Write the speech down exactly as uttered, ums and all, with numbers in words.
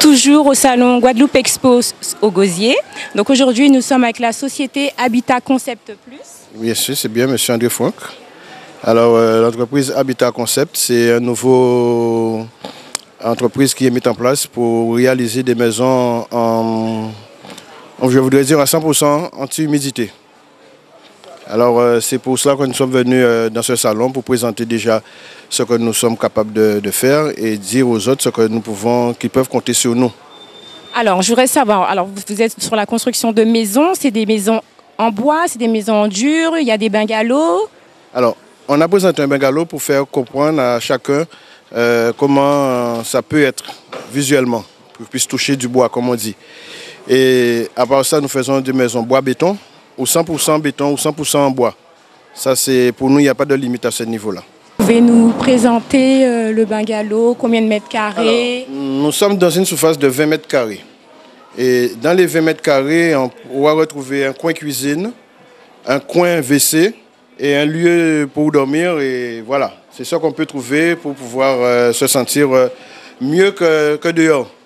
Toujours au salon Guadeloupe Expo au Gosier. Donc aujourd'hui, nous sommes avec la société Habitat Concept Plus. Oui, c'est bien, monsieur André Fouac. Alors, euh, l'entreprise Habitat Concept, c'est un nouveau entreprise qui est mise en place pour réaliser des maisons en, je voudrais dire, à cent pour cent anti-humidité. Alors, euh, c'est pour cela que nous sommes venus euh, dans ce salon pour présenter déjà ce que nous sommes capables de, de faire et dire aux autres ce que nous pouvons, qu'ils peuvent compter sur nous. Alors, je voudrais savoir, alors vous êtes sur la construction de maisons, c'est des maisons en bois, c'est des maisons en dur, il y a des bungalows. Alors, on a présenté un bungalow pour faire comprendre à chacun euh, comment ça peut être visuellement, pour qu'ils puissent toucher du bois, comme on dit. Et à part ça, nous faisons des maisons bois-béton, ou cent pour cent béton, ou cent pour cent en bois. Ça, c'est pour nous, il n'y a pas de limite à ce niveau-là. Vous pouvez nous présenter euh, le bungalow, combien de mètres carrés? Alors, nous sommes dans une surface de vingt mètres carrés. Et dans les vingt mètres carrés, on va retrouver un coin cuisine, un coin W C et un lieu pour dormir. Et voilà, c'est ça qu'on peut trouver pour pouvoir euh, se sentir euh, mieux que, que dehors.